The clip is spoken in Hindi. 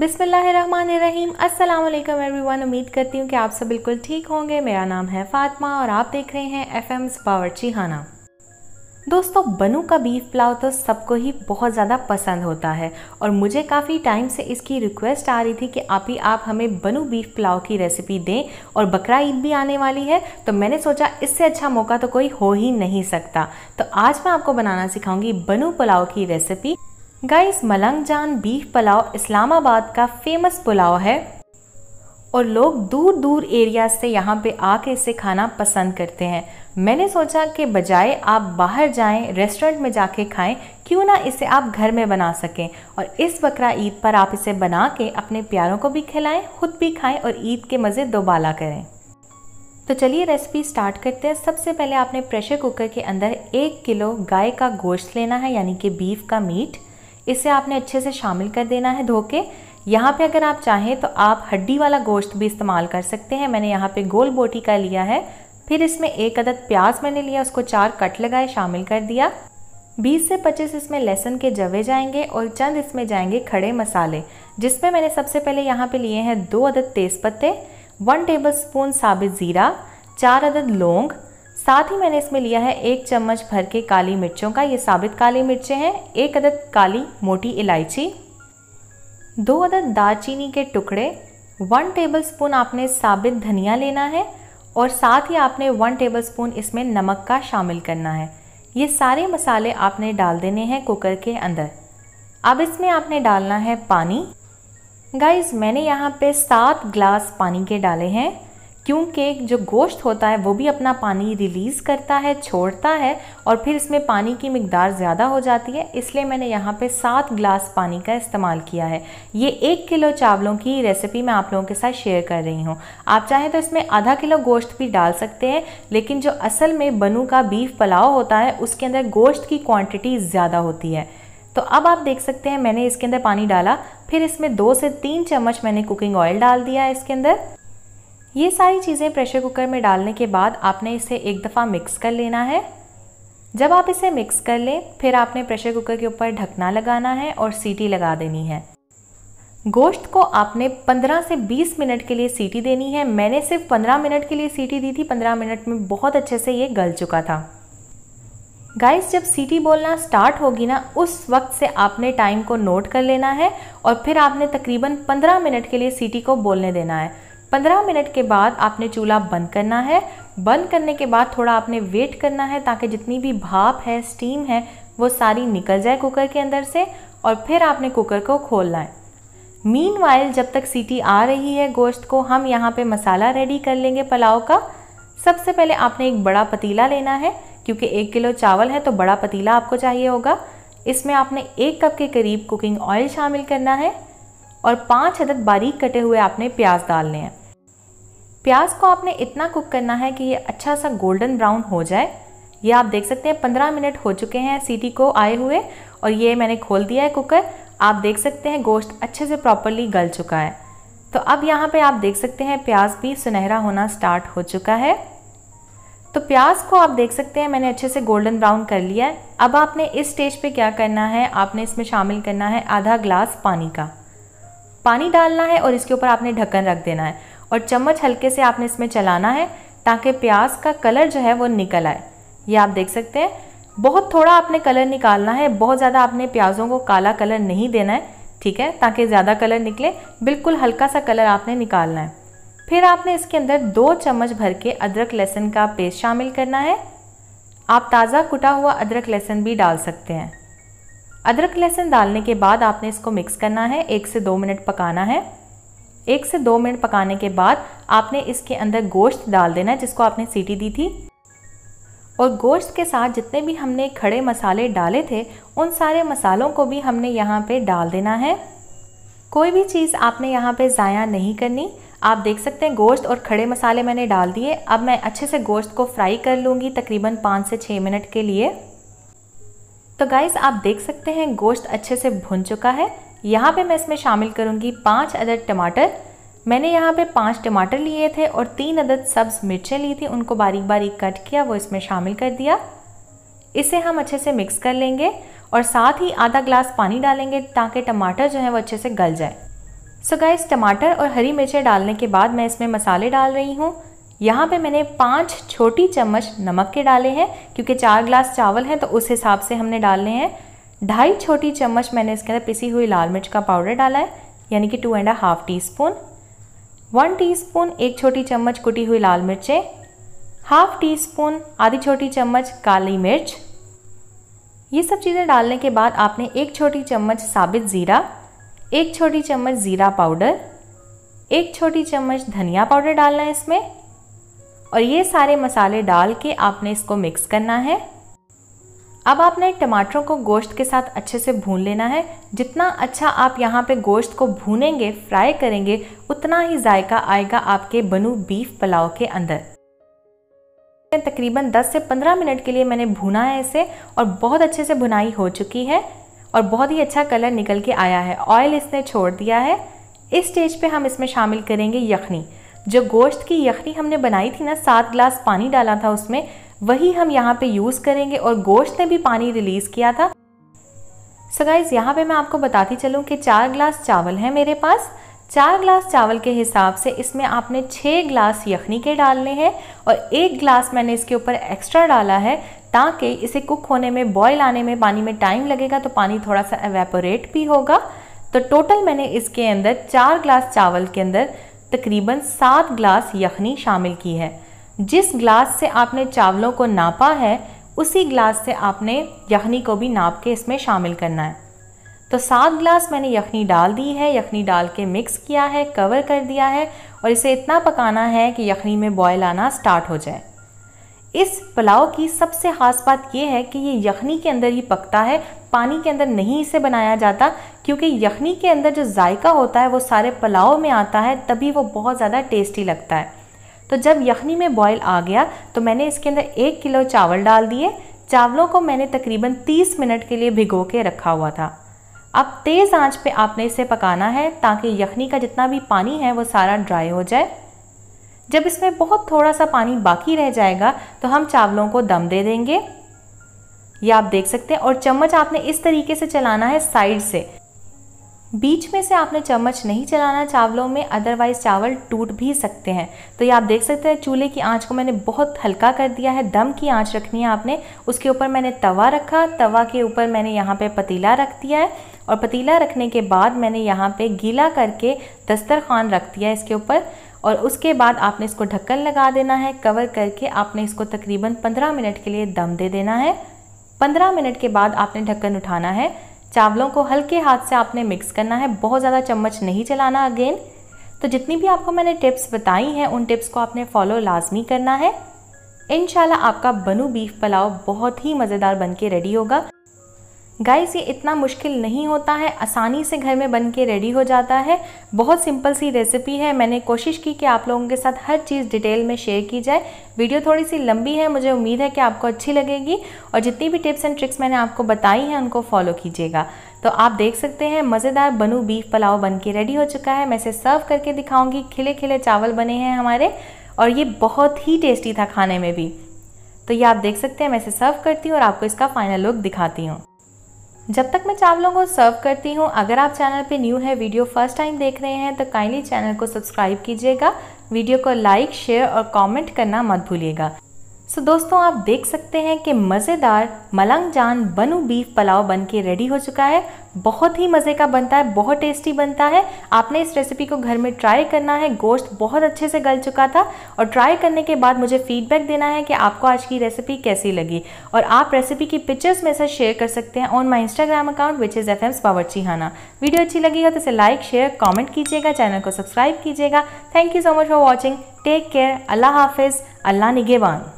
बिस्मिल्लाहिर्रहमानिर्रहीम। अस्सलाम वालेकुम एवरीवन। उम्मीद करती हूँ कि आप सब बिल्कुल ठीक होंगे। मेरा नाम है फ़ातिमा और आप देख रहे हैं FM's बावर्ची खाना। दोस्तों, बनू का बीफ पुलाव तो सबको ही बहुत ज़्यादा पसंद होता है और मुझे काफ़ी टाइम से इसकी रिक्वेस्ट आ रही थी कि आप हमें बनू बीफ पुलाव की रेसिपी दें और बकरा ईद भी आने वाली है, तो मैंने सोचा इससे अच्छा मौका तो कोई हो ही नहीं सकता। तो आज मैं आपको बनाना सिखाऊंगी बनू पुलाव की रेसिपी। गाइस, मलंग जान बीफ पुलाव इस्लामाबाद का फेमस पुलाव है और लोग दूर दूर एरिया से यहाँ पे आके इसे खाना पसंद करते हैं। मैंने सोचा कि बजाय आप बाहर जाएं, रेस्टोरेंट में जाके खाएं, क्यों ना इसे आप घर में बना सकें और इस बकरा ईद पर आप इसे बना के अपने प्यारों को भी खिलाएं, खुद भी खाएं और ईद के मज़े दोबाला करें। तो चलिए रेसिपी स्टार्ट करते हैं। सबसे पहले आपने प्रेशर कुकर के अंदर 1 किलो गाय का गोश्त लेना है, यानी कि बीफ का मीट। इसे आपने अच्छे से शामिल कर देना है धो के। यहाँ पे अगर आप चाहें तो आप हड्डी वाला गोश्त भी इस्तेमाल कर सकते हैं। मैंने यहाँ पे गोल बोटी का लिया है। फिर इसमें 1 अदद प्याज मैंने लिया, उसको 4 कट लगाए शामिल कर दिया। 20 से 25 इसमें लहसुन के जवे जाएंगे और चंद इसमें जाएंगे खड़े मसाले, जिसमें मैंने सबसे पहले यहाँ पे लिए हैं 2 अदद तेज़ पत्ते, 1 टेबल स्पून साबित ज़ीरा, 4 अदद लौंग। साथ ही मैंने इसमें लिया है 1 चम्मच भर के काली मिर्चों का, ये साबित काली मिर्चें हैं। 1 अदद काली मोटी इलायची, 2 अदद दालचीनी के टुकड़े, 1 टेबल स्पून आपने साबित धनिया लेना है और साथ ही आपने 1 टेबल स्पून इसमें नमक का शामिल करना है। ये सारे मसाले आपने डाल देने हैं कुकर के अंदर। अब इसमें आपने डालना है पानी। गाइस, मैंने यहाँ पे 7 ग्लास पानी के डाले हैं, क्योंकि जो गोश्त होता है वो भी अपना पानी रिलीज़ करता है, छोड़ता है और फिर इसमें पानी की मिकदार ज़्यादा हो जाती है, इसलिए मैंने यहाँ पे 7 ग्लास पानी का इस्तेमाल किया है। ये 1 किलो चावलों की रेसिपी मैं आप लोगों के साथ शेयर कर रही हूँ। आप चाहें तो इसमें आधा किलो गोश्त भी डाल सकते हैं, लेकिन जो असल में बनू का बीफ पुलाव होता है उसके अंदर गोश्त की क्वान्टिटी ज़्यादा होती है। तो अब आप देख सकते हैं मैंने इसके अंदर पानी डाला, फिर इसमें 2 से 3 चम्मच मैंने कुकिंग ऑयल डाल दिया है इसके अंदर। ये सारी चीज़ें प्रेशर कुकर में डालने के बाद आपने इसे एक दफ़ा मिक्स कर लेना है। जब आप इसे मिक्स कर लें, फिर आपने प्रेशर कुकर के ऊपर ढकना लगाना है और सीटी लगा देनी है। गोश्त को आपने 15 से 20 मिनट के लिए सीटी देनी है। मैंने सिर्फ 15 मिनट के लिए सीटी दी थी, 15 मिनट में बहुत अच्छे से ये गल चुका था। गाइस, जब सीटी बोलना स्टार्ट होगी ना, उस वक्त से आपने टाइम को नोट कर लेना है और फिर आपने तकरीबन 15 मिनट के लिए सीटी को बोलने देना है। 15 मिनट के बाद आपने चूल्हा बंद करना है। बंद करने के बाद थोड़ा आपने वेट करना है ताकि जितनी भी भाप है, स्टीम है, वो सारी निकल जाए कुकर के अंदर से और फिर आपने कुकर को खोलना है। मीनवाइल जब तक सीटी आ रही है गोश्त को, हम यहाँ पे मसाला रेडी कर लेंगे पुलाव का। सबसे पहले आपने एक बड़ा पतीला लेना है, क्योंकि 1 किलो चावल है तो बड़ा पतीला आपको चाहिए होगा। इसमें आपने 1 कप के करीब कुकिंग ऑयल शामिल करना है और 5 अदद बारीक कटे हुए आपने प्याज डालने हैं। प्याज को आपने इतना कुक करना है कि ये अच्छा सा गोल्डन ब्राउन हो जाए। ये आप देख सकते हैं 15 मिनट हो चुके हैं सीटी को आए हुए और ये मैंने खोल दिया है कुकर। आप देख सकते हैं गोश्त अच्छे से प्रॉपरली गल चुका है। तो अब यहाँ पे आप देख सकते हैं प्याज भी सुनहरा होना स्टार्ट हो चुका है। तो प्याज को आप देख सकते हैं मैंने अच्छे से गोल्डन ब्राउन कर लिया है। अब आपने इस स्टेज पर क्या करना है, आपने इसमें शामिल करना है आधा ग्लास पानी का। पानी डालना है और इसके ऊपर आपने ढक्कन रख देना है और चम्मच हल्के से आपने इसमें चलाना है ताकि प्याज का कलर जो है वो निकल आए। ये आप देख सकते हैं बहुत थोड़ा आपने कलर निकालना है, बहुत ज़्यादा आपने प्याज़ों को काला कलर नहीं देना है, ठीक है, ताकि ज़्यादा कलर निकले। बिल्कुल हल्का सा कलर आपने निकालना है। फिर आपने इसके अंदर 2 चम्मच भर के अदरक लहसुन का पेस्ट शामिल करना है। आप ताज़ा कुटा हुआ अदरक लहसुन भी डाल सकते हैं। अदरक लहसुन डालने के बाद आपने इसको मिक्स करना है, 1 से 2 मिनट पकाना है। 1 से 2 मिनट पकाने के बाद आपने इसके अंदर गोश्त डाल देना है जिसको आपने सीटी दी थी और गोश्त के साथ जितने भी हमने खड़े मसाले डाले थे उन सारे मसालों को भी हमने यहाँ पे डाल देना है। कोई भी चीज़ आपने यहाँ पे ज़ाया नहीं करनी। आप देख सकते हैं गोश्त और खड़े मसाले मैंने डाल दिए। अब मैं अच्छे से गोश्त को फ्राई कर लूँगी तकरीबन 5 से 6 मिनट के लिए। तो गाइस, आप देख सकते हैं गोश्त अच्छे से भुन चुका है। यहाँ पे मैं इसमें शामिल करूँगी 5 अदद टमाटर। मैंने यहाँ पे 5 टमाटर लिए थे और 3 अदद सब्ज़ मिर्चें ली थी, उनको बारीक बारीक कट किया, वो इसमें शामिल कर दिया। इसे हम अच्छे से मिक्स कर लेंगे और साथ ही आधा ग्लास पानी डालेंगे ताकि टमाटर जो है वो अच्छे से गल जाए। सो गाइस, टमाटर और हरी मिर्चें डालने के बाद मैं इसमें मसाले डाल रही हूँ। यहाँ पे मैंने 5 छोटी चम्मच नमक के डाले हैं, क्योंकि 4 गिलास चावल हैं तो उस हिसाब से हमने डालने हैं। 2.5 छोटी चम्मच मैंने इसके अंदर पिसी हुई लाल मिर्च का पाउडर डाला है, यानी कि 2.5 टीस्पून। 1 टीस्पून 1 छोटी चम्मच कुटी हुई लाल मिर्चें, हाफ टी स्पून आधी छोटी चम्मच काली मिर्च। ये सब चीज़ें डालने के बाद आपने 1 छोटी चम्मच साबित ज़ीरा, 1 छोटी चम्मच ज़ीरा पाउडर, 1 छोटी चम्मच धनिया पाउडर डालना है इसमें, और ये सारे मसाले डाल के आपने इसको मिक्स करना है। अब आपने टमाटरों को गोश्त के साथ अच्छे से भून लेना है। जितना अच्छा आप यहाँ पे गोश्त को भूनेंगे, फ्राई करेंगे, उतना ही जायका आएगा आपके बनू बीफ पुलाव के अंदर। तकरीबन 10 से 15 मिनट के लिए मैंने भूना है इसे, और बहुत अच्छे से भुनाई हो चुकी है और बहुत ही अच्छा कलर निकल के आया है, ऑयल इसने छोड़ दिया है। इस स्टेज पे हम इसमें शामिल करेंगे यखनी। जो गोश्त की यखनी हमने बनाई थी ना, 7 गिलास पानी डाला था उसमें, वही हम यहाँ पे यूज़ करेंगे, और गोश्त ने भी पानी रिलीज़ किया था। सो गाइस, यहाँ पे मैं आपको बताती चलूँ कि 4 गिलास चावल हैं मेरे पास। 4 गिलास चावल के हिसाब से इसमें आपने 6 गिलास यखनी के डालने हैं, और 1 गिलास मैंने इसके ऊपर एक्स्ट्रा डाला है, ताकि इसे कुक होने में, बॉयल आने में पानी में टाइम लगेगा तो पानी थोड़ा सा एवेपोरेट भी होगा। तो टोटल मैंने इसके अंदर 4 गिलास चावल के अंदर तकरीबन 7 गिलास यखनी शामिल की है। जिस गिलास से आपने चावलों को नापा है, उसी गिलास से आपने यखनी को भी नाप के इसमें शामिल करना है। तो 7 गिलास मैंने यखनी डाल दी है, यखनी डाल के मिक्स किया है, कवर कर दिया है, और इसे इतना पकाना है कि यखनी में बॉयल आना स्टार्ट हो जाए। इस पुलाव की सबसे ख़ास बात यह है कि ये यखनी के अंदर ही पकता है, पानी के अंदर नहीं इसे बनाया जाता, क्योंकि यखनी के अंदर जो जायका होता है वो सारे पुलाव में आता है, तभी वो बहुत ज़्यादा टेस्टी लगता है। तो जब यखनी में बॉयल आ गया तो मैंने इसके अंदर 1 किलो चावल डाल दिए। चावलों को मैंने तकरीबन 30 मिनट के लिए भिगो के रखा हुआ था। अब तेज़ आंच पे आपने इसे पकाना है, ताकि यखनी का जितना भी पानी है वो सारा ड्राई हो जाए। जब इसमें बहुत थोड़ा सा पानी बाकी रह जाएगा तो हम चावलों को दम दे देंगे, ये आप देख सकते हैं। और चम्मच आपने इस तरीके से चलाना है, साइड से, बीच में से आपने चम्मच नहीं चलाना चावलों में, अदरवाइज़ चावल टूट भी सकते हैं। तो ये आप देख सकते हैं, चूल्हे की आंच को मैंने बहुत हल्का कर दिया है, दम की आंच रखनी है आपने। उसके ऊपर मैंने तवा रखा, तवा के ऊपर मैंने यहाँ पे पतीला रख दिया है, और पतीला रखने के बाद मैंने यहाँ पे गीला करके दस्तरखान रख दिया है इसके ऊपर, और उसके बाद आपने इसको ढक्कन लगा देना है, कवर करके आपने इसको तकरीबन 15 मिनट के लिए दम दे देना है। 15 मिनट के बाद आपने ढक्कन उठाना है, चावलों को हल्के हाथ से आपने मिक्स करना है, बहुत ज़्यादा चम्मच नहीं चलाना अगेन। तो जितनी भी आपको मैंने टिप्स बताई हैं, उन टिप्स को आपने फॉलो लाजमी करना है। इंशाल्लाह आपका बनू बीफ पुलाव बहुत ही मज़ेदार बन के रेडी होगा। गाइस, ये इतना मुश्किल नहीं होता है, आसानी से घर में बन के रेडी हो जाता है। बहुत सिंपल सी रेसिपी है, मैंने कोशिश की कि आप लोगों के साथ हर चीज़ डिटेल में शेयर की जाए। वीडियो थोड़ी सी लंबी है, मुझे उम्मीद है कि आपको अच्छी लगेगी, और जितनी भी टिप्स एंड ट्रिक्स मैंने आपको बताई हैं उनको फॉलो कीजिएगा। तो आप देख सकते हैं, मज़ेदार बनू बीफ पुलाव बन के रेडी हो चुका है। मैं इसे सर्व करके दिखाऊँगी, खिले खिले चावल बने हैं हमारे, और ये बहुत ही टेस्टी था खाने में भी। तो ये आप देख सकते हैं, मैं इसे सर्व करती हूँ और आपको इसका फाइनल लुक दिखाती हूँ। जब तक मैं चावलों को सर्व करती हूँ, अगर आप चैनल पे न्यू है, वीडियो फर्स्ट टाइम देख रहे हैं, तो काइंडली चैनल को सब्सक्राइब कीजिएगा। वीडियो को लाइक, शेयर और कमेंट करना मत भूलिएगा। सो दोस्तों, आप देख सकते हैं कि मज़ेदार मलंग जान बनू बीफ पुलाव बन के रेडी हो चुका है। बहुत ही मज़े का बनता है, बहुत टेस्टी बनता है। आपने इस रेसिपी को घर में ट्राई करना है। गोश्त बहुत अच्छे से गल चुका था, और ट्राई करने के बाद मुझे फीडबैक देना है कि आपको आज की रेसिपी कैसी लगी, और आप रेसिपी की पिक्चर्स मेरे साथ शेयर कर सकते हैं on my Instagram account which is FM's बावर्ची खाना। वीडियो अच्छी लगी हो तो इसे लाइक, शेयर, कॉमेंट कीजिएगा, चैनल को सब्सक्राइब कीजिएगा। Thank you so much for watching. Take care. अल्लाह हाफिज़। अल्लाह निगेबान।